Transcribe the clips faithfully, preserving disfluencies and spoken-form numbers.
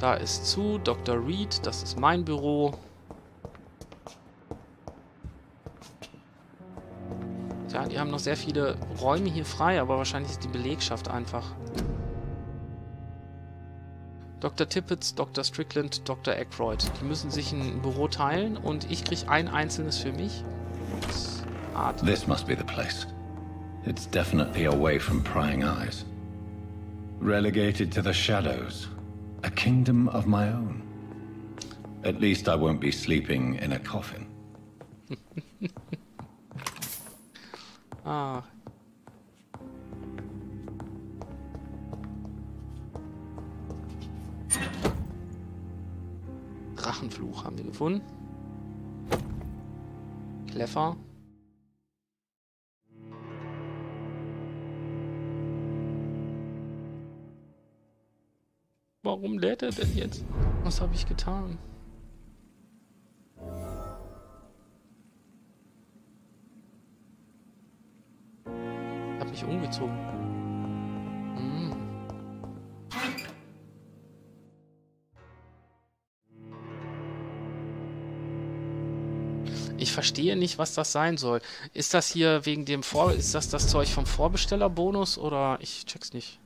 Da ist zu. Doktor Reed, das ist mein Büro. Ja, die haben noch sehr viele Räume hier frei, aber wahrscheinlich ist die Belegschaft einfach. Doktor Tippets, Doktor Strickland, Doktor Aykroyd. Die müssen sich ein Büro teilen und ich kriege ein einzelnes für mich. Atmen. This must be the place. It's definitely away from prying eyes. Relegated to the shadows. A kingdom of my own. At least I won't be sleeping in a coffin. Ah. Drachenfluch haben wir gefunden. Kleffer. Warum lädt er denn jetzt? Was habe ich getan? Ich habe mich umgezogen. Hm. Ich verstehe nicht, was das sein soll. Ist das hier wegen dem Vor... Ist das das Zeug vom Vorbestellerbonus oder... Ich check's nicht.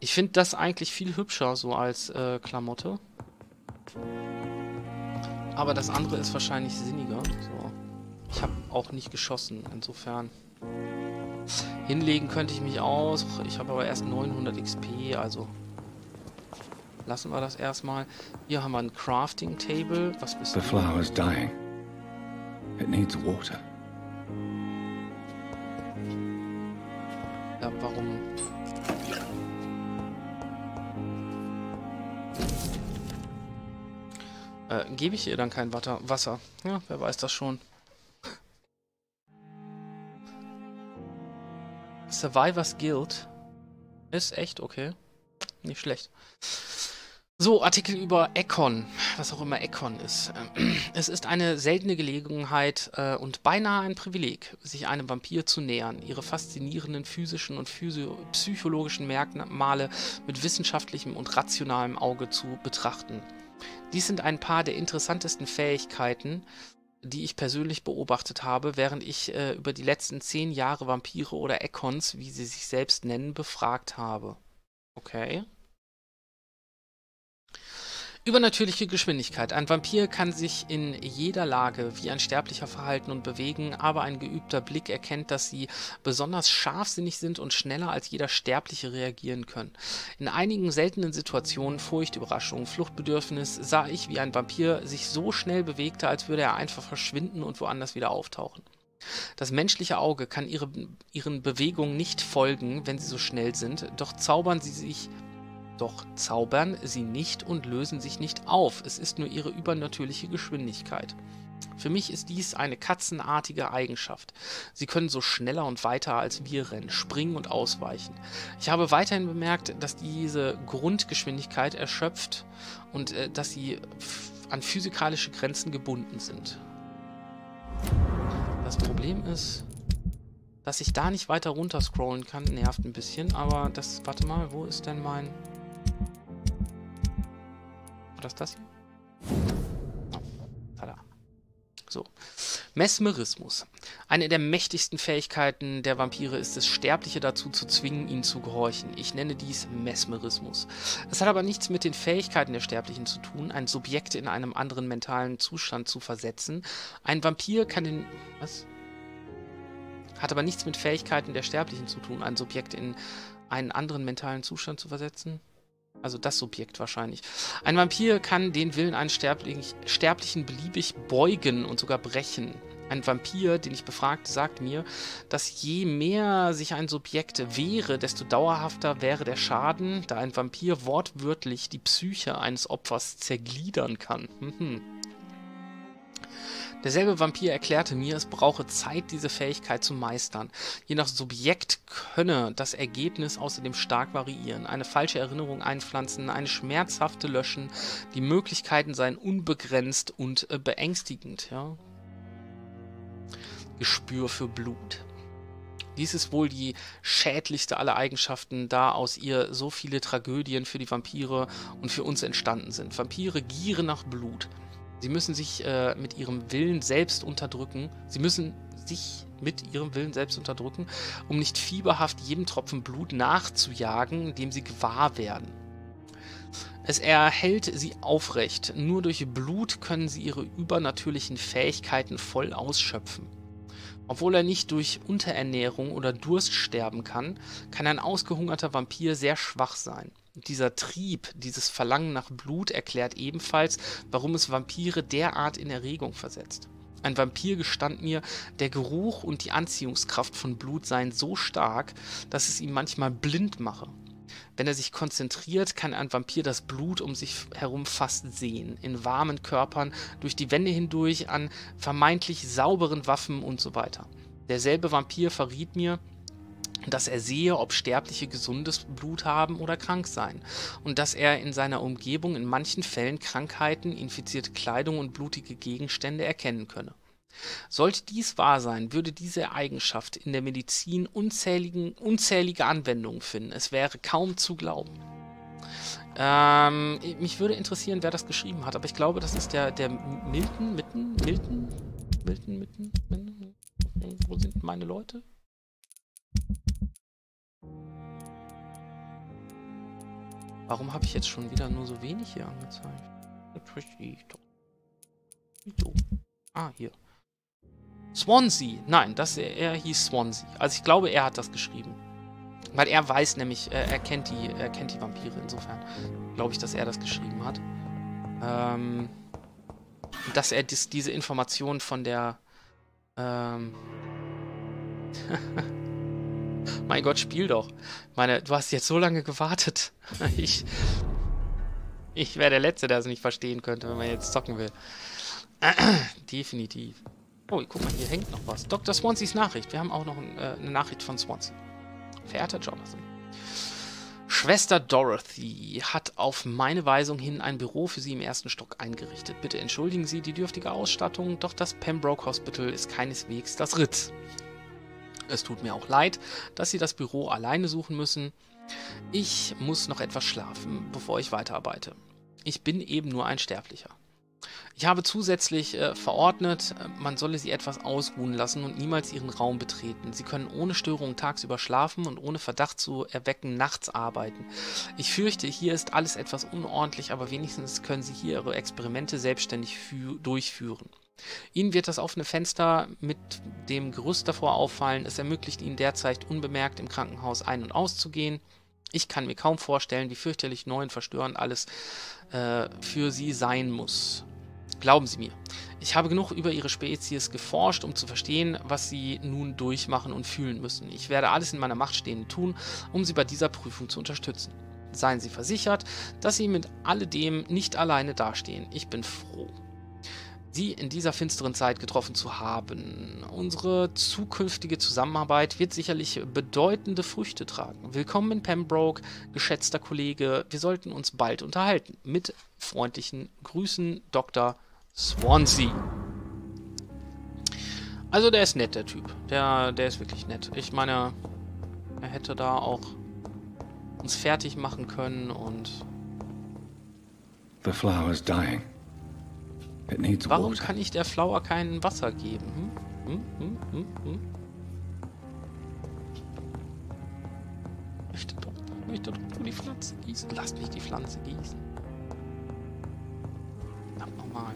Ich finde das eigentlich viel hübscher, so als äh, Klamotte. Aber das andere ist wahrscheinlich sinniger. So. Ich habe auch nicht geschossen, insofern. Hinlegen könnte ich mich aus. Ich habe aber erst neunhundert X P, also lassen wir das erstmal. Hier haben wir ein Crafting Table. Was bist du? The flower is dying. It needs water. Ja, warum? Äh, gebe ich ihr dann kein Wasser? Ja, wer weiß das schon. Survivor's Guild. Ist echt okay. Nicht schlecht. So, Artikel über Ekon. Was auch immer Ekon ist. Es ist eine seltene Gelegenheit äh, und beinahe ein Privileg, sich einem Vampir zu nähern. Ihre faszinierenden physischen und psychologischen Merkmale mit wissenschaftlichem und rationalem Auge zu betrachten. Dies sind ein paar der interessantesten Fähigkeiten, die ich persönlich beobachtet habe, während ich äh, über die letzten zehn Jahre Vampire oder Ekons, wie sie sich selbst nennen, befragt habe. Okay. Übernatürliche Geschwindigkeit. Ein Vampir kann sich in jeder Lage wie ein Sterblicher verhalten und bewegen, aber ein geübter Blick erkennt, dass sie besonders scharfsinnig sind und schneller als jeder Sterbliche reagieren können. In einigen seltenen Situationen, Furcht, Überraschung, Fluchtbedürfnis, sah ich, wie ein Vampir sich so schnell bewegte, als würde er einfach verschwinden und woanders wieder auftauchen. Das menschliche Auge kann ihre, ihren Bewegungen nicht folgen, wenn sie so schnell sind, doch zaubern sie sich... Doch zaubern sie nicht und lösen sich nicht auf. Es ist nur ihre übernatürliche Geschwindigkeit. Für mich ist dies eine katzenartige Eigenschaft. Sie können so schneller und weiter als wir rennen, springen und ausweichen. Ich habe weiterhin bemerkt, dass diese Grundgeschwindigkeit erschöpft und äh, dass sie an physikalische Grenzen gebunden sind. Das Problem ist, dass ich da nicht weiter runter scrollen kann, nervt ein bisschen. Aber das, warte mal, wo ist denn mein... War das das hier? Oh, tada. So. Mesmerismus. Eine der mächtigsten Fähigkeiten der Vampire ist es, Sterbliche dazu zu zwingen, ihnen zu gehorchen. Ich nenne dies Mesmerismus. Es hat aber nichts mit den Fähigkeiten der Sterblichen zu tun, ein Subjekt in einem anderen mentalen Zustand zu versetzen. Ein Vampir kann den... Was? Hat aber nichts mit Fähigkeiten der Sterblichen zu tun, ein Subjekt in einen anderen mentalen Zustand zu versetzen. Also das Subjekt wahrscheinlich. Ein Vampir kann den Willen eines Sterblich- Sterblichen beliebig beugen und sogar brechen. Ein Vampir, den ich befragte, sagt mir, dass je mehr sich ein Subjekt wehre, desto dauerhafter wäre der Schaden, da ein Vampir wortwörtlich die Psyche eines Opfers zergliedern kann. Mhm. Derselbe Vampir erklärte mir, es brauche Zeit, diese Fähigkeit zu meistern. Je nach Subjekt könne das Ergebnis außerdem stark variieren. Eine falsche Erinnerung einpflanzen, eine schmerzhafte löschen, die Möglichkeiten seien unbegrenzt und äh, beängstigend. Ja. Gespür für Blut. Dies ist wohl die schädlichste aller Eigenschaften, da aus ihr so viele Tragödien für die Vampire und für uns entstanden sind. Vampire gieren nach Blut. Sie müssen sich äh, mit ihrem Willen selbst unterdrücken. Sie müssen sich mit ihrem Willen selbst unterdrücken, um nicht fieberhaft jedem Tropfen Blut nachzujagen, dem sie gewahr werden. Es erhält sie aufrecht. Nur durch Blut können sie ihre übernatürlichen Fähigkeiten voll ausschöpfen. Obwohl er nicht durch Unterernährung oder Durst sterben kann, kann ein ausgehungerter Vampir sehr schwach sein. Dieser Trieb, dieses Verlangen nach Blut erklärt ebenfalls, warum es Vampire derart in Erregung versetzt. Ein Vampir gestand mir, der Geruch und die Anziehungskraft von Blut seien so stark, dass es ihn manchmal blind mache. Wenn er sich konzentriert, kann ein Vampir das Blut um sich herum fast sehen, in warmen Körpern, durch die Wände hindurch, an vermeintlich sauberen Waffen und so weiter. Derselbe Vampir verriet mir, dass er sehe, ob Sterbliche gesundes Blut haben oder krank sein, und dass er in seiner Umgebung in manchen Fällen Krankheiten, infizierte Kleidung und blutige Gegenstände erkennen könne. Sollte dies wahr sein, würde diese Eigenschaft in der Medizin unzähligen, unzählige Anwendungen finden. Es wäre kaum zu glauben. Ähm, mich würde interessieren, wer das geschrieben hat, aber ich glaube, das ist der, der Milton, Mitten, Milton, Milton, Mitten, Mitten, wo sind meine Leute? Warum habe ich jetzt schon wieder nur so wenig hier angezeigt? Richtig doof. Ah, hier. Swansea. Nein, das, er, er hieß Swansea. Also ich glaube, er hat das geschrieben. Weil er weiß nämlich, äh, er, kennt die, er kennt die Vampire. Insofern glaube ich, dass er das geschrieben hat. Ähm, dass er dies, diese Informationen von der... Ähm, mein Gott, spiel doch. Ich meine, du hast jetzt so lange gewartet. Ich, ich wäre der Letzte, der es nicht verstehen könnte, wenn man jetzt zocken will. Definitiv. Oh, guck mal, hier hängt noch was. Doktor Swanseas Nachricht. Wir haben auch noch ein, äh, eine Nachricht von Swansea. Verehrter Jonathan. Schwester Dorothy hat auf meine Weisung hin ein Büro für Sie im ersten Stock eingerichtet. Bitte entschuldigen Sie die dürftige Ausstattung, doch das Pembroke Hospital ist keineswegs das Ritz. Es tut mir auch leid, dass Sie das Büro alleine suchen müssen. Ich muss noch etwas schlafen, bevor ich weiterarbeite. Ich bin eben nur ein Sterblicher. Ich habe zusätzlich äh, verordnet, man solle sie etwas ausruhen lassen und niemals ihren Raum betreten. Sie können ohne Störung tagsüber schlafen und ohne Verdacht zu erwecken nachts arbeiten. Ich fürchte, hier ist alles etwas unordentlich, aber wenigstens können Sie hier Ihre Experimente selbstständig durchführen. Ihnen wird das offene Fenster mit dem Gerüst davor auffallen. Es ermöglicht Ihnen derzeit unbemerkt im Krankenhaus ein- und auszugehen. Ich kann mir kaum vorstellen, wie fürchterlich neu und verstörend alles äh, für Sie sein muss. Glauben Sie mir, ich habe genug über Ihre Spezies geforscht, um zu verstehen, was Sie nun durchmachen und fühlen müssen. Ich werde alles in meiner Macht Stehende tun, um Sie bei dieser Prüfung zu unterstützen. Seien Sie versichert, dass Sie mit alledem nicht alleine dastehen. Ich bin froh, Sie in dieser finsteren Zeit getroffen zu haben. Unsere zukünftige Zusammenarbeit wird sicherlich bedeutende Früchte tragen. Willkommen in Pembroke, geschätzter Kollege. Wir sollten uns bald unterhalten. Mit freundlichen Grüßen, Doktor Swansea. Also der ist nett, der Typ. Der, der ist wirklich nett. Ich meine, er hätte da auch uns fertig machen können und... The flower is dying. Warum kann ich der Flower kein Wasser geben? Hm? Hm, hm, hm, hm. Ich möchte doch, ich möchte doch nur die Pflanze gießen. Lass mich die Pflanze gießen. Verdammt nochmal.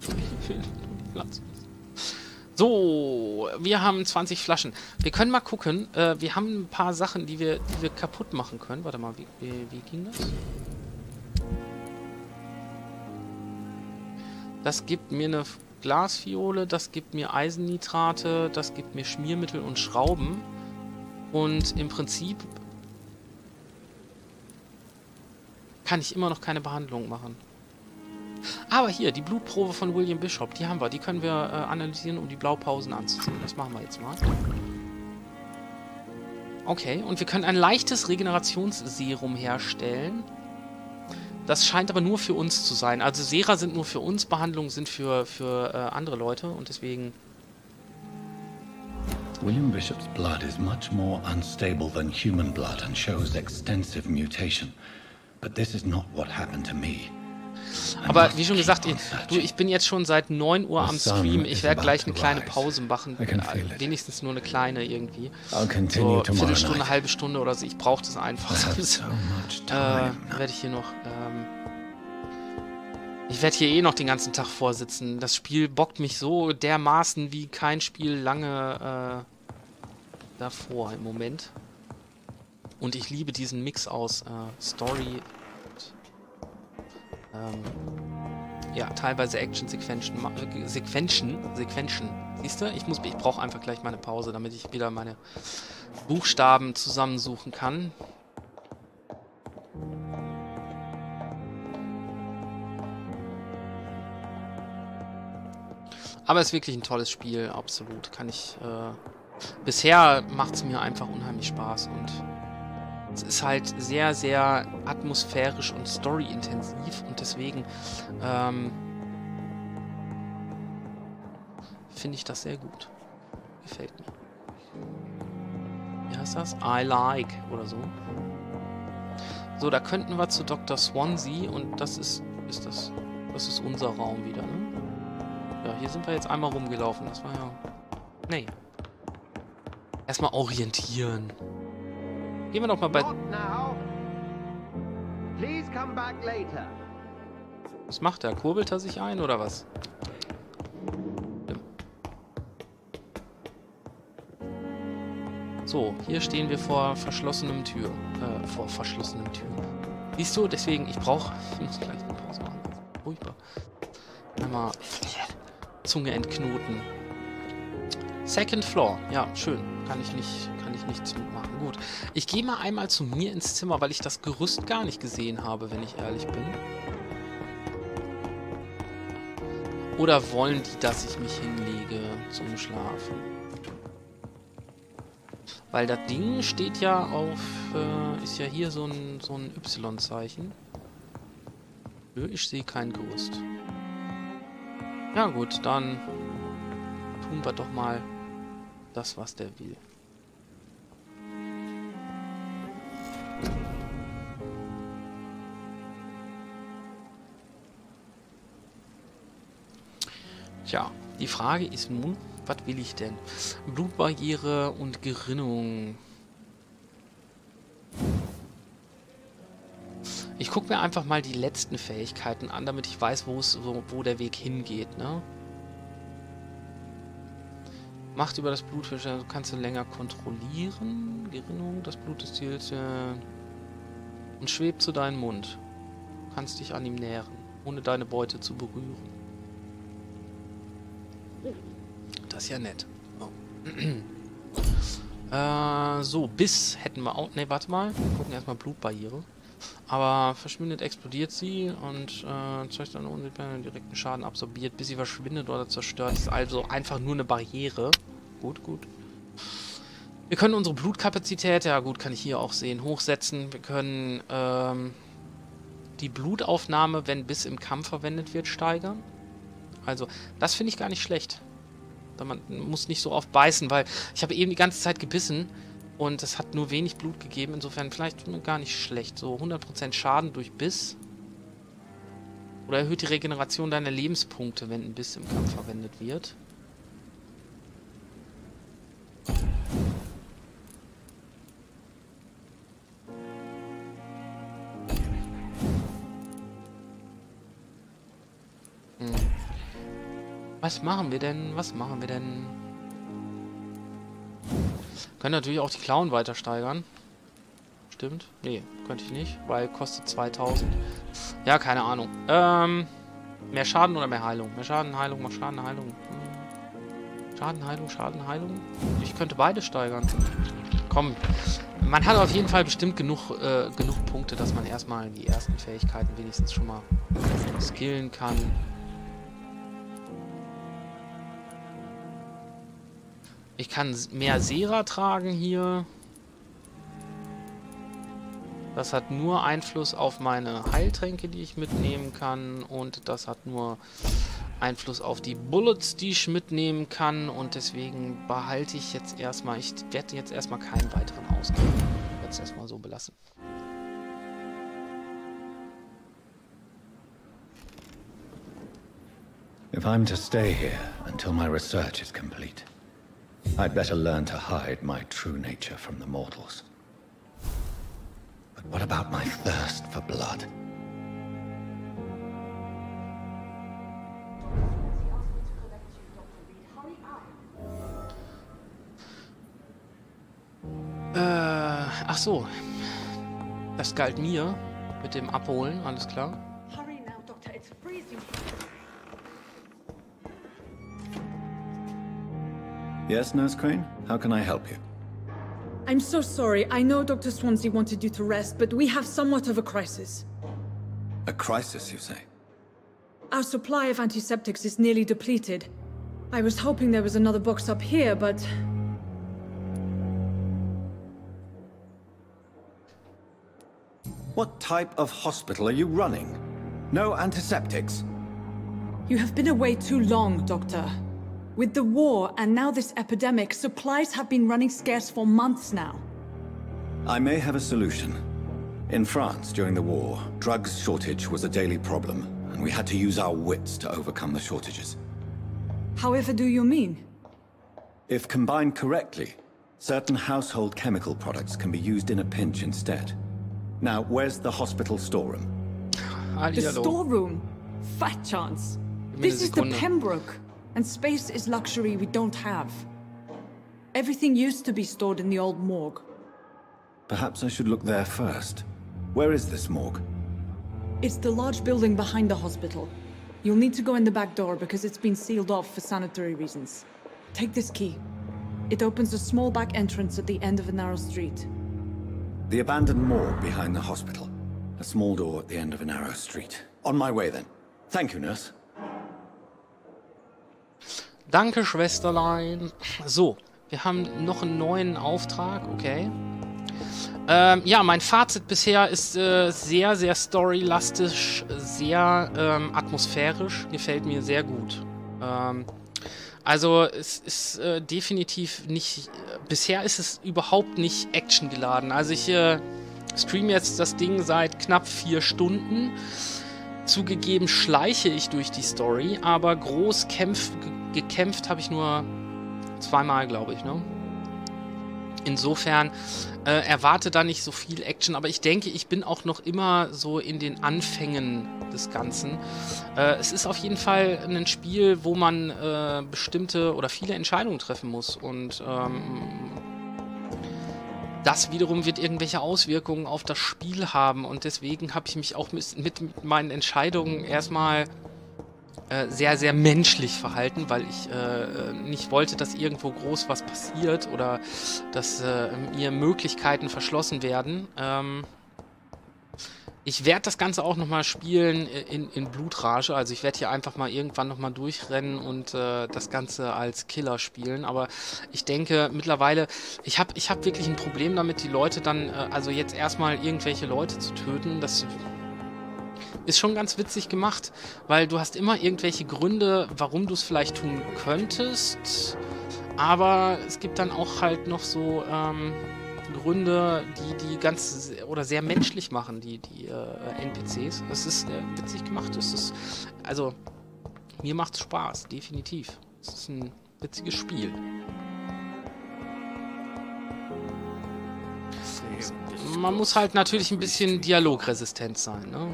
Ich will nur die Pflanze gießen. So, wir haben zwanzig Flaschen. Wir können mal gucken. Wir haben ein paar Sachen, die wir, die wir kaputt machen können. Warte mal, wie, wie, wie ging das? Das gibt mir eine Glasfiole, das gibt mir Eisennitrate, das gibt mir Schmiermittel und Schrauben. Und im Prinzip kann ich immer noch keine Behandlung machen. Aber hier, die Blutprobe von William Bishop, die haben wir. Die können wir äh, analysieren, um die Blaupausen anzuziehen. Das machen wir jetzt mal. Okay, und wir können ein leichtes Regenerationsserum herstellen. Das scheint aber nur für uns zu sein. Also Sera sind nur für uns, Behandlungen sind für, für äh, andere Leute. Und deswegen William Bishop's blood is much more unstable than human blood and shows extensive mutation. But this is not what happened to me. Aber wie schon gesagt, ich, du, ich bin jetzt schon seit neun Uhr am Stream. Ich werde gleich eine kleine Pause machen. Wenigstens nur eine kleine irgendwie. So Viertelstunde, eine halbe Stunde oder so. Ich brauche das einfach. So äh, werde ich hier noch... Ähm, ich werde hier eh noch den ganzen Tag vorsitzen. Das Spiel bockt mich so dermaßen wie kein Spiel lange äh, davor im Moment. Und ich liebe diesen Mix aus äh, Story... Ähm, ja, teilweise Action-Sequenzen, äh, Sequenzen, Sequenzen, siehst du? Ich, ich brauche einfach gleich meine Pause, damit ich wieder meine Buchstaben zusammensuchen kann. Aber es ist wirklich ein tolles Spiel, absolut. Kann ich, äh, bisher macht es mir einfach unheimlich Spaß und... Es ist halt sehr, sehr atmosphärisch und storyintensiv und deswegen ähm, finde ich das sehr gut. Gefällt mir. Wie heißt das? I like oder so. So, da könnten wir zu Doktor Swansea und das ist, ist das, das ist unser Raum wieder, ne? Ja, hier sind wir jetzt einmal rumgelaufen. Das war ja... Nee. Erstmal orientieren. Gehen wir doch mal bei... Was macht er? Kurbelt er sich ein, oder was? Ja. So, hier stehen wir vor verschlossenem Tür. Äh, vor verschlossenem Tür. Siehst du? Deswegen, ich brauche... Ich muss gleich eine Pause machen. Ruhigbar. Einmal Zunge entknoten. Second Floor. Ja, schön. Kann ich nicht... ich nichts mitmachen. Gut. Ich gehe mal einmal zu mir ins Zimmer, weil ich das Gerüst gar nicht gesehen habe, wenn ich ehrlich bin. Oder wollen die, dass ich mich hinlege zum Schlafen? Weil das Ding steht ja auf... Äh, ist ja hier so ein, so ein Y-Zeichen. Nö, ich sehe kein Gerüst. Ja gut, dann tun wir doch mal das, was der will. Tja, die Frage ist nun, was will ich denn? Blutbarriere und Gerinnung. Ich gucke mir einfach mal die letzten Fähigkeiten an, damit ich weiß, wo es, wo, wo der Weg hingeht, ne? Macht über das Blut, also kannst du länger kontrollieren. Gerinnung, das Blut ist hier äh, und schwebt zu deinem Mund. Du kannst dich an ihm nähren, ohne deine Beute zu berühren. Das ist ja nett. Oh. äh, so, Biss hätten wir auch... Ne, warte mal. Wir gucken erstmal Blutbarriere. Aber verschwindet, explodiert sie und äh, zeigt dann unsichtbaren direkten Schaden absorbiert, bis sie verschwindet oder zerstört. Das ist also einfach nur eine Barriere. Gut, gut. Wir können unsere Blutkapazität, ja gut, kann ich hier auch sehen, hochsetzen. Wir können ähm, die Blutaufnahme, wenn Biss im Kampf verwendet wird, steigern. Also, das finde ich gar nicht schlecht. Man muss nicht so oft beißen, weil ich habe eben die ganze Zeit gebissen und es hat nur wenig Blut gegeben. Insofern vielleicht gar nicht schlecht. So hundert Prozent Schaden durch Biss. Oder erhöht die Regeneration deiner Lebenspunkte, wenn ein Biss im Kampf verwendet wird. Was machen wir denn? Was machen wir denn? Können natürlich auch die Klauen weiter steigern. Stimmt? Nee, könnte ich nicht, weil kostet zweitausend. Ja, keine Ahnung. Ähm, mehr Schaden oder mehr Heilung? Mehr Schaden, Heilung, mehr Schaden, Heilung. Hm. Schaden, Heilung, Schaden, Heilung. Ich könnte beide steigern. Komm. Man hat auf jeden Fall bestimmt genug, äh, genug Punkte, dass man erstmal die ersten Fähigkeiten wenigstens schon mal skillen kann. Ich kann mehr Sera tragen hier. Das hat nur Einfluss auf meine Heiltränke, die ich mitnehmen kann. Und das hat nur Einfluss auf die Bullets, die ich mitnehmen kann. Und deswegen behalte ich jetzt erstmal, ich werde jetzt erstmal keinen weiteren ausgeben. Ich werde es erstmal so belassen. If I'm to stay here until my research is complete, I'd better learn to hide my true nature from the mortals. But what about my thirst for blood? Äh, ach so. Das galt mir mit dem Abholen, alles klar. Yes, Nurse Crane? How can I help you? I'm so sorry. I know Doctor Swansea wanted you to rest, but we have somewhat of a crisis. A crisis, you say? Our supply of antiseptics is nearly depleted. I was hoping there was another box up here, but... What type of hospital are you running? No antiseptics? You have been away too long, Doctor. With the war, and now this epidemic, supplies have been running scarce for months now. I may have a solution. In France, during the war, drugs shortage was a daily problem, and we had to use our wits to overcome the shortages. However do you mean? If combined correctly, certain household chemical products can be used in a pinch instead. Now, where's the hospital storeroom? The storeroom? Fat chance. This is the Pembroke. And space is luxury we don't have. Everything used to be stored in the old morgue. Perhaps I should look there first. Where is this morgue? It's the large building behind the hospital. You'll need to go in the back door because it's been sealed off for sanitary reasons. Take this key. It opens a small back entrance at the end of a narrow street. The abandoned morgue behind the hospital. A small door at the end of a narrow street. On my way then. Thank you, nurse. Danke, Schwesterlein. So, wir haben noch einen neuen Auftrag, okay. Ähm, ja, mein Fazit bisher ist äh, sehr, sehr storylastisch, sehr ähm, atmosphärisch, gefällt mir sehr gut. Ähm, also, es ist äh, definitiv nicht, äh, bisher ist es überhaupt nicht actiongeladen. Also, ich äh, streame jetzt das Ding seit knapp vier Stunden. Zugegeben schleiche ich durch die Story, aber groß kämpf, gekämpft habe ich nur zweimal, glaube ich, ne? Insofern äh, erwarte da nicht so viel Action, aber ich denke, ich bin auch noch immer so in den Anfängen des Ganzen. Äh, es ist auf jeden Fall ein Spiel, wo man äh, bestimmte oder viele Entscheidungen treffen muss und ähm, das wiederum wird irgendwelche Auswirkungen auf das Spiel haben und deswegen habe ich mich auch mit, mit meinen Entscheidungen erstmal äh, sehr, sehr menschlich verhalten, weil ich äh, nicht wollte, dass irgendwo groß was passiert oder dass äh, mir Möglichkeiten verschlossen werden. Ähm ich werde das Ganze auch nochmal spielen in, in Blutrage, also ich werde hier einfach mal irgendwann nochmal durchrennen und äh, das Ganze als Killer spielen, aber ich denke mittlerweile, ich habe ich hab wirklich ein Problem damit, die Leute dann, äh, also jetzt erstmal irgendwelche Leute zu töten, das ist schon ganz witzig gemacht, weil du hast immer irgendwelche Gründe, warum du es vielleicht tun könntest, aber es gibt dann auch halt noch so, ähm... Gründe, die die ganz oder sehr menschlich machen, die, die äh, N P Cs. Das ist äh, witzig gemacht. Das ist, also, mir macht's Spaß, definitiv. Es ist ein witziges Spiel. Man muss halt natürlich ein bisschen dialogresistent sein, ne?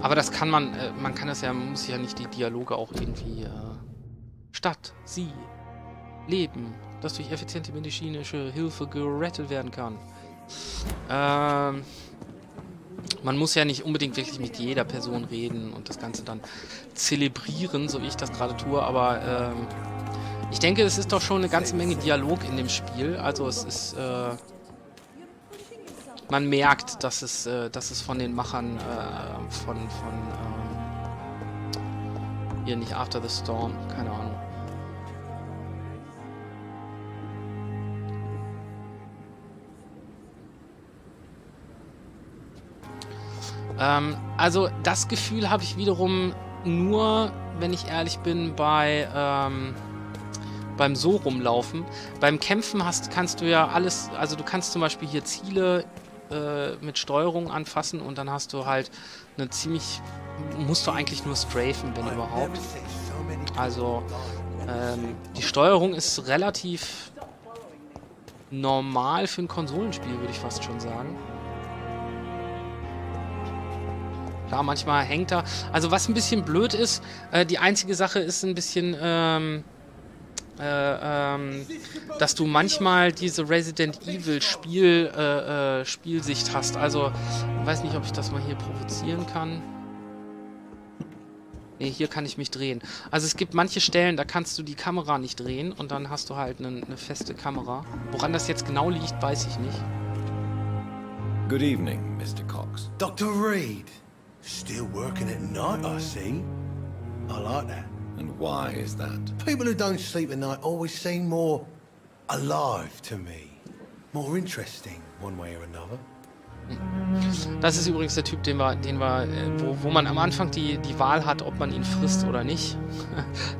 Aber das kann man, äh, man kann das ja, man muss ja nicht die Dialoge auch irgendwie äh, statt, sie, leben, dass durch effiziente medizinische Hilfe gerettet werden kann. Ähm, man muss ja nicht unbedingt wirklich mit jeder Person reden und das Ganze dann zelebrieren, so wie ich das gerade tue, aber ähm, ich denke, es ist doch schon eine ganze Menge Dialog in dem Spiel, also es ist, äh, man merkt, dass es, äh, dass es von den Machern äh, von, von äh, hier nicht After the Storm, keine Ahnung. Ähm, also das Gefühl habe ich wiederum nur, wenn ich ehrlich bin, bei ähm, beim so rumlaufen. Beim Kämpfen hast, kannst du ja alles, also du kannst zum Beispiel hier Ziele äh, mit Steuerung anfassen und dann hast du halt eine ziemlich, musst du eigentlich nur strafen, wenn überhaupt. Also ähm, die Steuerung ist relativ normal für ein Konsolenspiel, würde ich fast schon sagen. Klar, manchmal hängt er. Also was ein bisschen blöd ist, äh, die einzige Sache ist ein bisschen, ähm, äh, ähm, dass du manchmal diese Resident Evil Spiel, äh, äh, Spielsicht hast. Also, ich weiß nicht, ob ich das mal hier provozieren kann. Ne, hier kann ich mich drehen. Also es gibt manche Stellen, da kannst du die Kamera nicht drehen und dann hast du halt eine ne feste Kamera. Woran das jetzt genau liegt, weiß ich nicht. Good evening, Mister Cox. Doctor Reed. Still working at night, I see. I like that. And why is that? People who don't sleep at night always seem more alive to me. More interesting, one way or another. Das ist übrigens der Typ, den wir, den wir, wo, wo man am Anfang die, die Wahl hat, ob man ihn frisst oder nicht.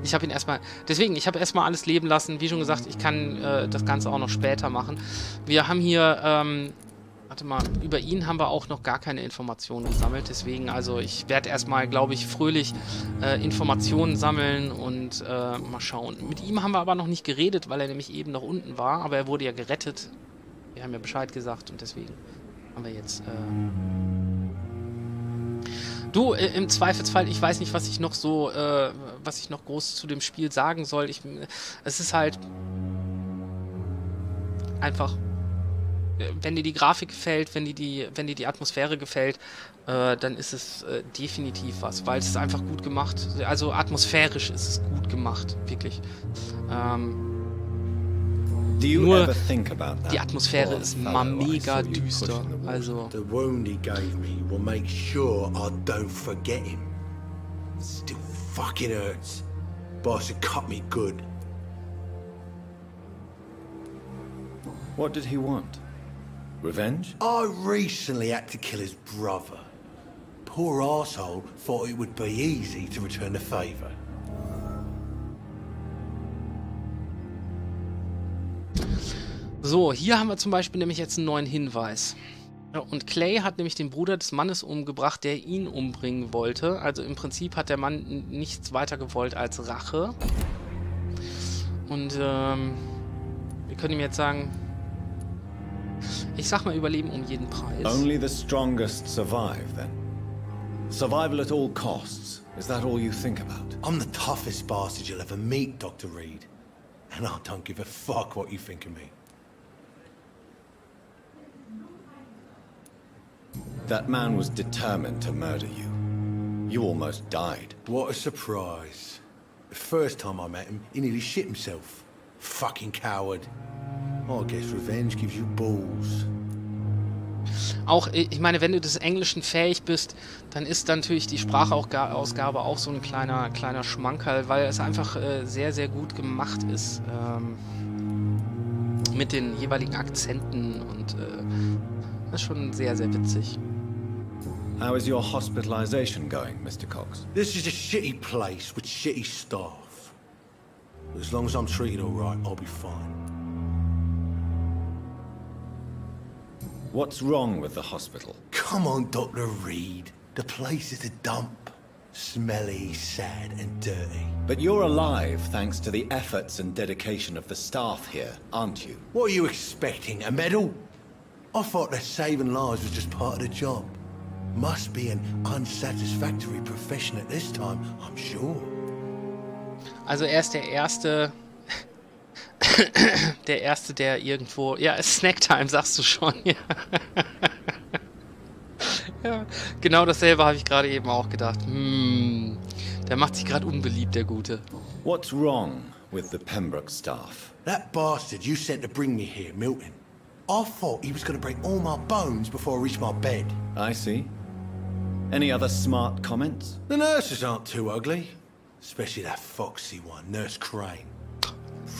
Ich habe ihn erstmal, deswegen, ich habe erstmal alles leben lassen. Wie schon gesagt, ich kann äh, das Ganze auch noch später machen. Wir haben hier, ähm, warte mal, über ihn haben wir auch noch gar keine Informationen gesammelt. Deswegen, also ich werde erstmal, glaube ich, fröhlich äh, Informationen sammeln und äh, mal schauen. Mit ihm haben wir aber noch nicht geredet, weil er nämlich eben noch unten war. Aber er wurde ja gerettet. Wir haben ja Bescheid gesagt und deswegen... wir jetzt. Äh du, äh, im Zweifelsfall, ich weiß nicht, was ich noch so, äh, was ich noch groß zu dem Spiel sagen soll. Ich, es ist halt einfach, wenn dir die Grafik gefällt, wenn dir die, wenn dir die Atmosphäre gefällt, äh, dann ist es äh, definitiv was, weil es ist einfach gut gemacht. Also atmosphärisch ist es gut gemacht, wirklich. Ähm, Nur die Atmosphäre ist mal mega düster, also... The wound he gave me will make sure I don't forget him. Still fucking hurts. Boss had cut me good. What did he want? Revenge? I recently had to kill his brother. Poor asshole thought it would be easy to return the favor. So, hier haben wir zum Beispiel nämlich jetzt einen neuen Hinweis. Und Clay hat nämlich den Bruder des Mannes umgebracht, der ihn umbringen wollte. Also im Prinzip hat der Mann nichts weiter gewollt als Rache. Und ähm, wir können ihm jetzt sagen, ich sag mal, überleben um jeden Preis. Only the strongest survive, then. Survival at all costs. Is that all you think about? I'm the toughest bastard you'll ever meet, Doctor Reed. And I don't give a fuck what you think of me. That man was determined to murder you. You almost died. What a surprise. The first time I met him, he nearly shit himself. Fucking coward. I guess revenge gives you balls. Auch, ich meine, wenn du des Englischen fähig bist, dann ist natürlich die Sprachausgabe auch so ein kleiner, kleiner Schmankerl, weil es einfach äh, sehr, sehr gut gemacht ist. Ähm, mit den jeweiligen Akzenten und äh, das ist schon sehr, sehr witzig. How is your hospitalization going, Mister Cox? This is a shitty place with shitty staff. As long as I'm treated all right, I'll be fine. What's wrong with the hospital? Come on, Doctor Reed. The place is a dump. Smelly, sad and dirty. But you're alive thanks to the efforts and dedication of the staff here, aren't you? What are you expecting, a medal? I thought that saving lives was just part of the job. Must be an unsatisfactory profession at this time, I'm sure. Also er ist der erste, der erste, der irgendwo, ja, es ist Snacktime, sagst du schon. Ja. Ja, genau dasselbe habe ich gerade eben auch gedacht. Hm, der macht sich gerade unbeliebt, der Gute. What's wrong with the Pembroke staff? That bastard you sent to bring me here, Milton. I thought he was going to break all my bones before I reached my bed. I see. Any other smart comments? The nurses aren't too ugly. Especially that foxy one, Nurse Crane.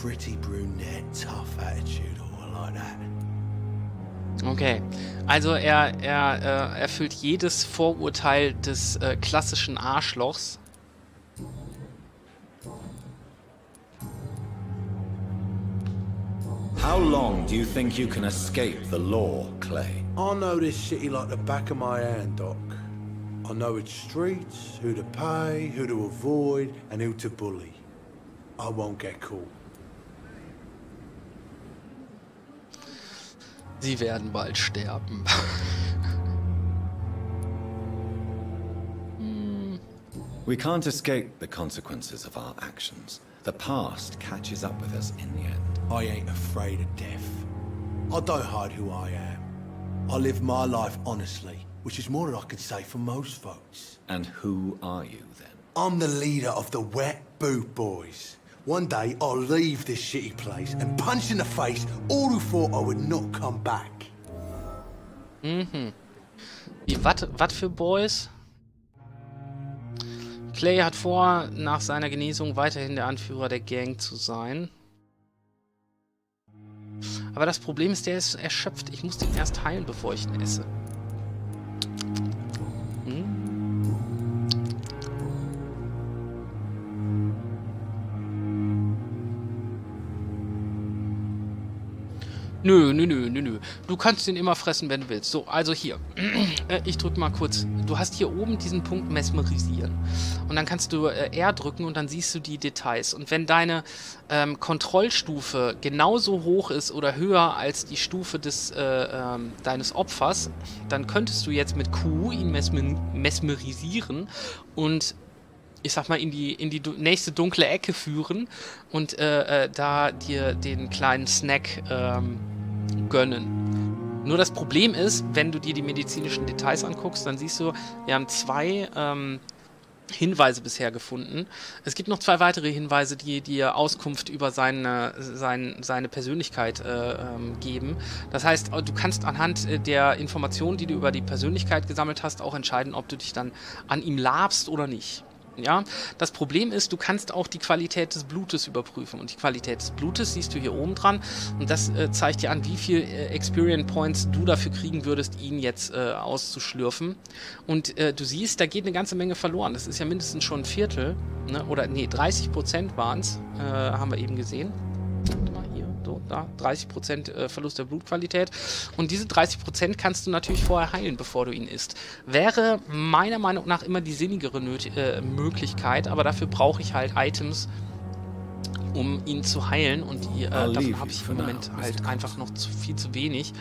Pretty brunette, tough attitude, all like that. Okay, also er, er äh, erfüllt jedes Vorurteil des äh, klassischen Arschlochs. How long do you think you can escape the law, Clay? I know this city like the back of my hand, Doc. I know its streets, who to pay, who to avoid, and who to bully. I won't get caught. Sie werden bald sterben. We can't escape the consequences of our actions. The past catches up with us in the end. I ain't afraid of death. I don't hide who I am. I live my life honestly, which is more than I could say for most folks. And who are you then? I'm the leader of the Wet Boot Boys. One day, I'll leave this shitty place and punch in the face all who thought I would not come back. Mhm. Was für Boys? Clay hat vor, nach seiner Genesung weiterhin der Anführer der Gang zu sein. Aber das Problem ist, der ist erschöpft. Ich muss den erst heilen, bevor ich ihn esse. Nö, nö, nö, nö, nö. Du kannst den immer fressen, wenn du willst. So, also hier. Ich drück mal kurz. Du hast hier oben diesen Punkt Mesmerisieren. Und dann kannst du äh, R drücken und dann siehst du die Details. Und wenn deine ähm, Kontrollstufe genauso hoch ist oder höher als die Stufe des, äh, äh, deines Opfers, dann könntest du jetzt mit Q ihn mesmer- mesmerisieren und... ich sag mal, in die, in die nächste dunkle Ecke führen und äh, äh, da dir den kleinen Snack ähm, gönnen. Nur das Problem ist, wenn du dir die medizinischen Details anguckst, dann siehst du, wir haben zwei ähm, Hinweise bisher gefunden. Es gibt noch zwei weitere Hinweise, die dir Auskunft über seine, seine, seine Persönlichkeit äh, ähm, geben. Das heißt, du kannst anhand der Informationen, die du über die Persönlichkeit gesammelt hast, auch entscheiden, ob du dich dann an ihm labst oder nicht. Ja, das Problem ist, du kannst auch die Qualität des Blutes überprüfen. Und die Qualität des Blutes siehst du hier oben dran. Und das äh, zeigt dir an, wie viel äh, Experience Points du dafür kriegen würdest, ihn jetzt äh, auszuschlürfen. Und äh, du siehst, da geht eine ganze Menge verloren. Das ist ja mindestens schon ein Viertel. Ne? Oder nee, dreißig Prozent waren es, äh, haben wir eben gesehen. Warte mal hier, so, da, dreißig Prozent äh, Verlust der Blutqualität. Und diese dreißig Prozent kannst du natürlich vorher heilen, bevor du ihn isst. Wäre meiner Meinung nach immer die sinnigere Nöt äh, Möglichkeit, aber dafür brauche ich halt Items, um ihn zu heilen. Und die, äh, davon habe ich im Moment halt einfach noch zu, viel zu wenig.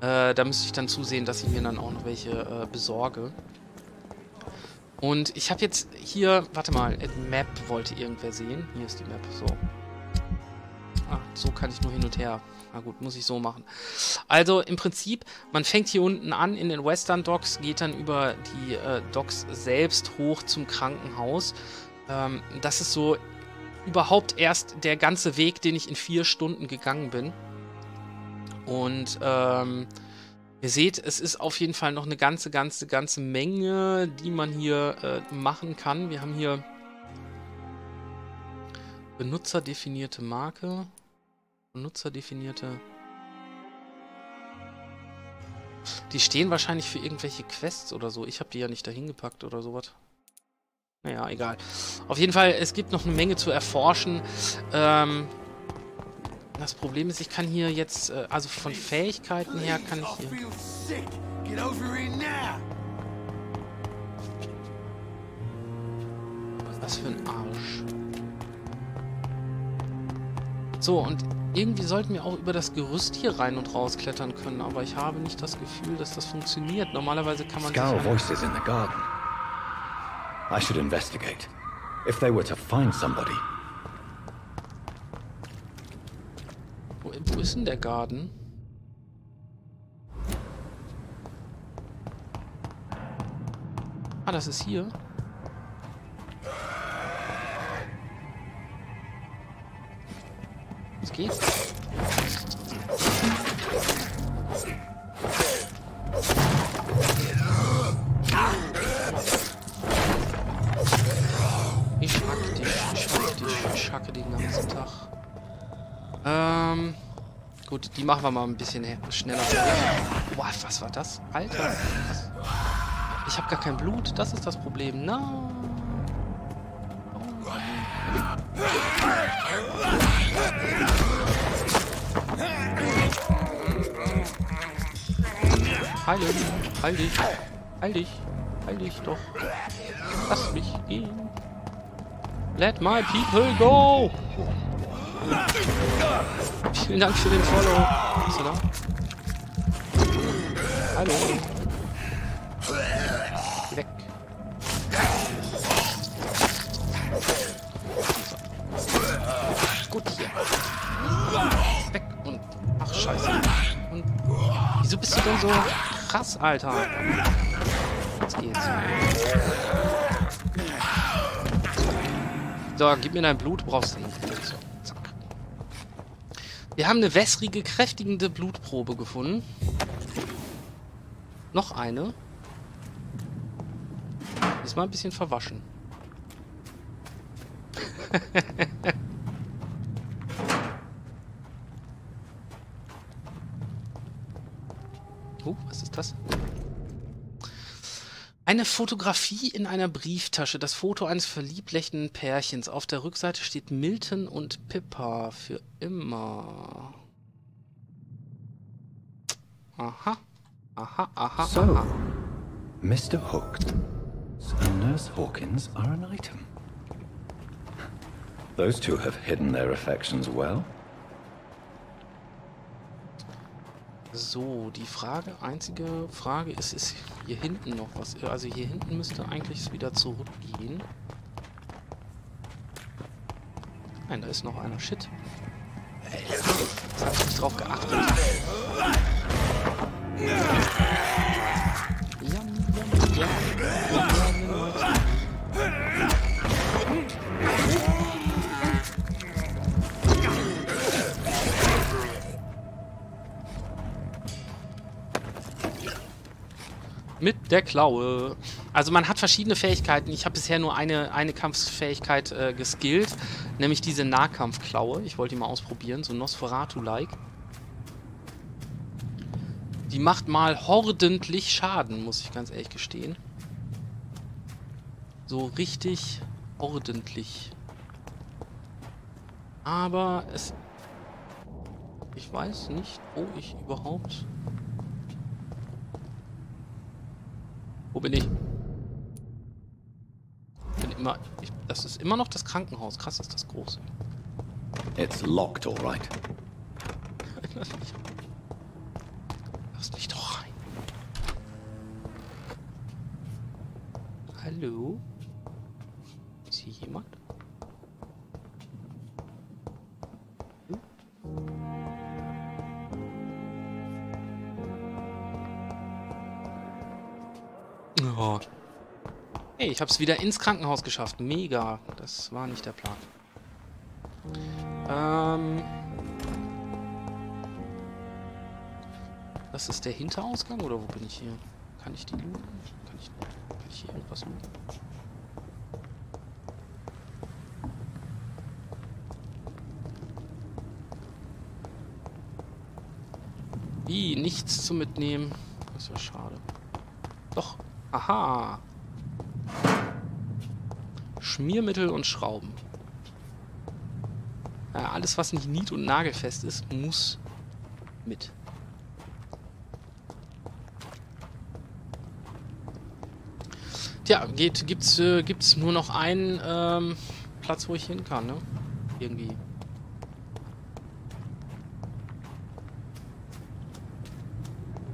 Äh, da müsste ich dann zusehen, dass ich mir dann auch noch welche äh, besorge. Und ich habe jetzt hier, warte mal, Map wollte irgendwer sehen. Hier ist die Map, so. Ah, so kann ich nur hin und her. Na gut, muss ich so machen. Also im Prinzip, man fängt hier unten an in den Western Docks, geht dann über die äh, Docks selbst hoch zum Krankenhaus. Ähm, das ist so überhaupt erst der ganze Weg, den ich in vier Stunden gegangen bin. Und ähm, ihr seht, es ist auf jeden Fall noch eine ganze, ganze, ganze Menge, die man hier äh, machen kann. Wir haben hier benutzerdefinierte Marke, benutzerdefinierte... Die stehen wahrscheinlich für irgendwelche Quests oder so. Ich habe die ja nicht dahin gepackt oder sowas. Naja, egal. Auf jeden Fall, es gibt noch eine Menge zu erforschen. Ähm, das Problem ist, ich kann hier jetzt, äh, also von Fähigkeiten her kann ich hier... Was für ein Arsch. So, und irgendwie sollten wir auch über das Gerüst hier rein und raus klettern können, aber ich habe nicht das Gefühl, dass das funktioniert. Normalerweise kann man... Scowl voices in the garden. I should investigate. If they were to find somebody. Wo, wo ist denn der Garten? Ah, das ist hier. Was geht? Ich hacke dich, ich hacke dich, ich hacke den ganzen Tag. Ähm, gut, Gut, die machen wir mal ein bisschen schneller. Boah, was war das? Alter. Ich habe gar kein Blut. Das ist das Problem. No. Heil dich. Heil dich. Heil dich. Heil dich doch. Lass mich gehen. Let my people go. Vielen Dank für den Follow. Bist du da? Hallo. Geh weg. Gut hier. Weg und... Ach, scheiße. Und wieso bist du denn so krass, Alter? Jetzt geht's. So, gib mir dein Blut, brauchst du nicht. Wir haben eine wässrige, kräftigende Blutprobe gefunden. Noch eine. Ist mal ein bisschen verwaschen. Oh, was ist das? Eine Fotografie in einer Brieftasche. Das Foto eines verliebten Pärchens. Auf der Rückseite steht Milton und Pippa. Für immer. Aha. Aha, aha, so, aha. Mister Hookton and Nurse Hawkins are an item. Those two have hidden their affections well. So, die Frage, einzige Frage ist, ist hier hinten noch was? Also hier hinten müsste eigentlich wieder zurückgehen. Nein, da ist noch einer. Shit. Jetzt hab ich nicht drauf geachtet. Mit der Klaue. Also man hat verschiedene Fähigkeiten. Ich habe bisher nur eine, eine Kampffähigkeit äh, geskillt, nämlich diese Nahkampfklaue. Ich wollte die mal ausprobieren, so Nosferatu-like. Die macht mal ordentlich Schaden, muss ich ganz ehrlich gestehen. So richtig ordentlich. Aber es... Ich weiß nicht, wo ich überhaupt... Wo bin ich? Bin immer, ich, das ist immer noch das Krankenhaus. Krass, ist das groß. It's locked, all right. Lass mich doch rein. Hallo? Ist hier jemand? Hey, ich hab's wieder ins Krankenhaus geschafft. Mega. Das war nicht der Plan. Ähm. Das ist der Hinterausgang oder wo bin ich hier? Kann ich die looten? Kann ich, kann ich hier irgendwas looten? Wie? Nichts zu mitnehmen? Das wäre schade. Doch. Aha. Schmiermittel und Schrauben. Ja, alles, was nicht nied- und nagelfest ist, muss mit. Tja, geht, gibt's, äh, gibt's nur noch einen ähm, Platz, wo ich hin kann, ne? Irgendwie.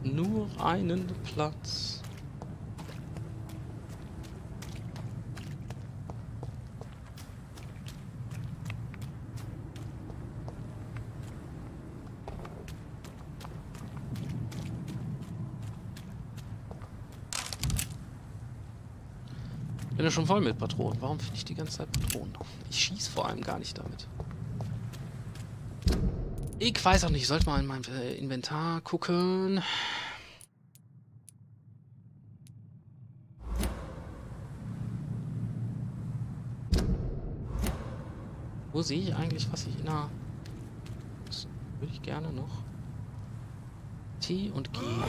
Nur einen Platz. Ich bin ja schon voll mit Patronen. Warum finde ich die ganze Zeit Patronen? Ich schieße vor allem gar nicht damit. Ich weiß auch nicht. Ich sollte mal in meinem Inventar gucken. Wo sehe ich eigentlich, was ich in der... Das würde ich gerne noch... Dorothy und gehen.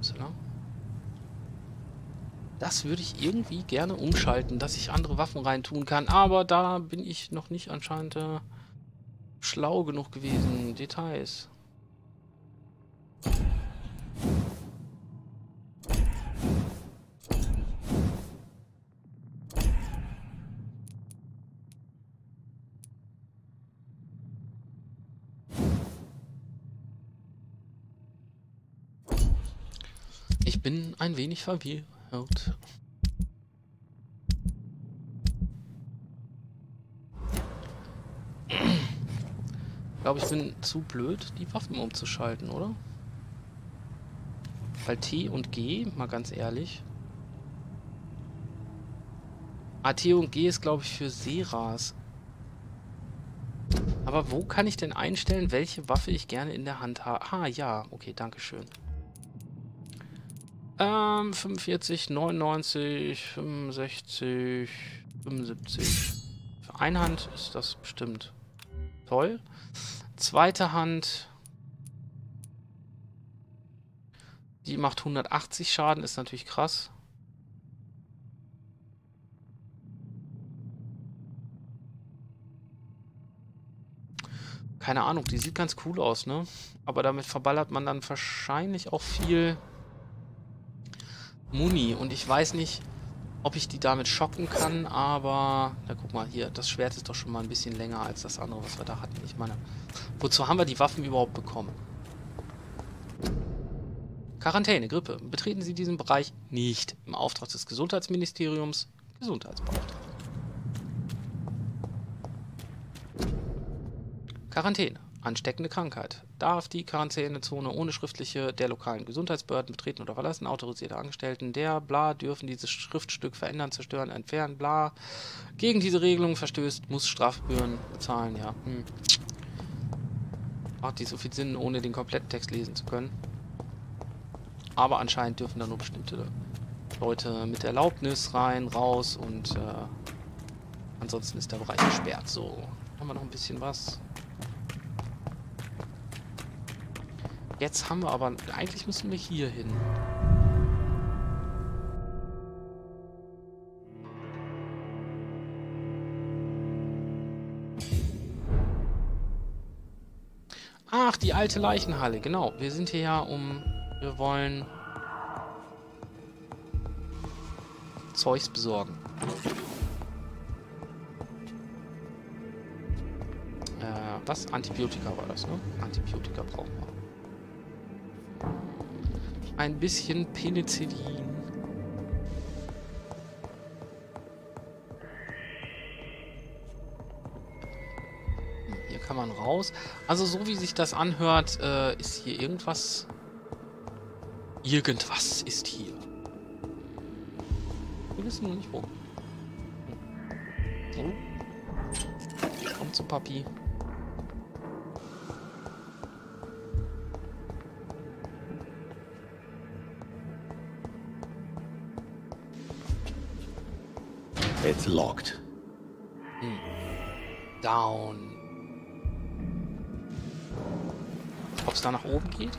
So. Das würde ich irgendwie gerne umschalten, dass ich andere Waffen reintun kann. Aber da bin ich noch nicht anscheinend äh, schlau genug gewesen. Details. Ich bin ein wenig verwirrt. Ich glaube, ich bin zu blöd, die Waffen umzuschalten, oder? Weil T und G, mal ganz ehrlich. Ah, T und G ist, glaube ich, für Seras. Aber wo kann ich denn einstellen, welche Waffe ich gerne in der Hand habe? Ah, ja. Okay, danke schön. Ähm, fünfundvierzig, neunundneunzig, fünfundsechzig, fünfundsiebzig. Für eine Hand ist das bestimmt toll. Zweite Hand. Die macht hundertachtzig Schaden, ist natürlich krass. Keine Ahnung, die sieht ganz cool aus, ne? Aber damit verballert man dann wahrscheinlich auch viel Muni. Und ich weiß nicht, ob ich die damit schocken kann, aber... Na, guck mal, hier, das Schwert ist doch schon mal ein bisschen länger als das andere, was wir da hatten. Ich meine, wozu haben wir die Waffen überhaupt bekommen? Quarantäne, Grippe. Betreten Sie diesen Bereich nicht. Im Auftrag des Gesundheitsministeriums, Gesundheitsbeauftragten. Quarantäne. Ansteckende Krankheit. Darf die Quarantänezone ohne schriftliche der lokalen Gesundheitsbehörden betreten oder verlassen? Autorisierte Angestellten der bla dürfen dieses Schriftstück verändern, zerstören, entfernen, bla. Gegen diese Regelung verstößt, muss Strafgebühren bezahlen, ja. Hm. Macht nicht so viel Sinn, ohne den kompletten Text lesen zu können. Aber anscheinend dürfen da nur bestimmte Leute mit Erlaubnis rein, raus und äh, ansonsten ist der Bereich gesperrt. So, haben wir noch ein bisschen was. Jetzt haben wir aber... Eigentlich müssen wir hier hin. Ach, die alte Leichenhalle. Genau, wir sind hier ja um... Wir wollen... Zeugs besorgen. Äh, was? Antibiotika war das, ne? Antibiotika brauchen wir. Ein bisschen Penicillin. Hier kann man raus. Also so wie sich das anhört, äh, ist hier irgendwas... Irgendwas ist hier. Wir wissen nur nicht wo. So. Komm zu Papi. It's locked. Hm. Down. Ob es da nach oben geht?